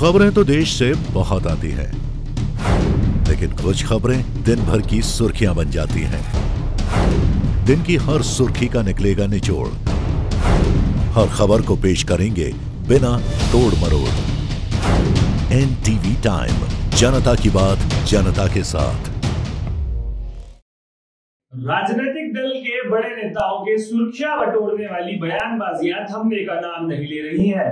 खबरें तो देश से बहुत आती हैं, लेकिन कुछ खबरें दिन भर की सुर्खियां बन जाती हैं। दिन की हर सुर्खी का निकलेगा निचोड़, हर खबर को पेश करेंगे बिना तोड़ मरोड़। एनटीवी टाइम, जनता की बात जनता के साथ। राजनीतिक दल के बड़े नेताओं के सुर्खियां बटोरने वाली बयानबाजियां थमने का नाम नहीं ले रही हैं।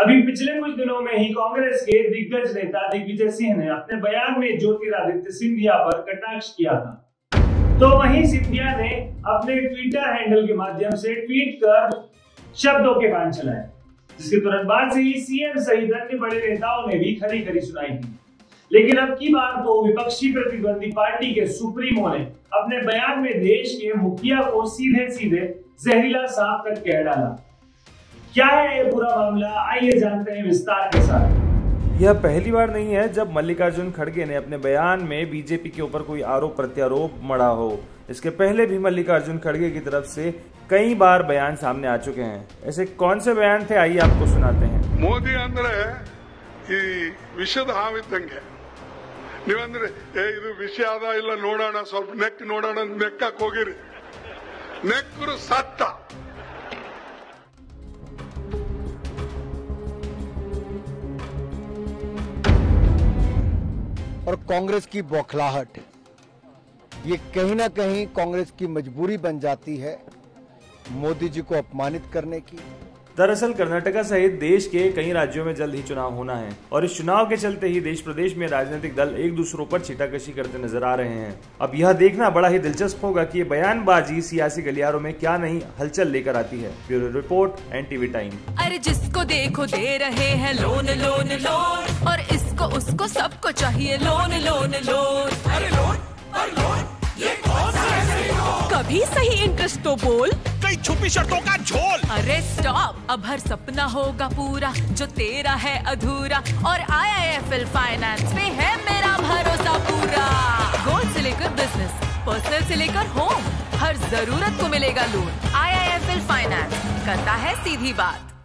अभी पिछले कुछ दिनों में ही कांग्रेस के दिग्गज नेता दिग्विजय सिंह ने अपने बयान में ज्योतिरादित्य सिंधिया पर कटाक्ष किया था, तो वहीं सिंधिया ने अपने ट्विटर हैंडल के माध्यम से ट्वीट कर शब्दों के बाण चलाए, जिसके तुरंत बाद से ही सीएम सहित अन्य बड़े नेताओं ने भी खरी खरी सुनाई थी। लेकिन अब की बार तो विपक्षी प्रतिद्वंदी पार्टी के सुप्रीमो ने अपने बयान में देश के मुखिया को सीधे सीधे जहरीला सांप तक कह डाला। क्या है ये पूरा मामला, आइए जानते हैं विस्तार के साथ। यह पहली बार नहीं है जब मल्लिकार्जुन खड़गे ने अपने बयान में बीजेपी के ऊपर कोई आरोप प्रत्यारोप मढ़ा हो। इसके पहले भी मल्लिकार्जुन खड़गे की तरफ से कई बार बयान सामने आ चुके हैं। ऐसे कौन से बयान थे, आइए आपको सुनाते हैं। मोदी विशद हाविद्दंगे ನೀವಂದ್ರೆ ಇದು ವಿಷಯ ಆದ ಇಲ್ಲ ನೋಡೋಣ ಸ್ವಲ್ಪ ನೋಡೋಣ ಅಂತ ನೆಕ್ಕಕ್ಕೆ ಹೋಗಿರಿ ನೆಕ್ಕರು ಸತ್ತ। और कांग्रेस की बौखलाहट ये कहीं ना कहीं कांग्रेस की मजबूरी बन जाती है मोदी जी को अपमानित करने की। दरअसल कर्नाटका सहित देश के कई राज्यों में जल्द ही चुनाव होना है और इस चुनाव के चलते ही देश प्रदेश में राजनीतिक दल एक दूसरों पर छीटाकशी करते नजर आ रहे हैं। अब यह देखना बड़ा ही दिलचस्प होगा कि ये बयानबाजी सियासी गलियारों में क्या नहीं हलचल लेकर आती है। Bureau report, NTV time. अरे जिसको देखो दे रहे हैं लोन लोन लोन, और इसको उसको सबको चाहिए लोन लोन लोन। अरे लोन पर लोन, ये कौन सा है? कभी सही इंटरेस्ट तो बोल, छुपी शर्तों का झोल। अरे स्टॉप, अब हर सपना होगा पूरा जो तेरा है अधूरा, और IIFL फाइनेंस पे है मेरा भरोसा पूरा। गोल्ड से लेकर बिजनेस, पर्सनल से लेकर होम, हर जरूरत को मिलेगा लोन। IIFL फाइनेंस करता है सीधी बात।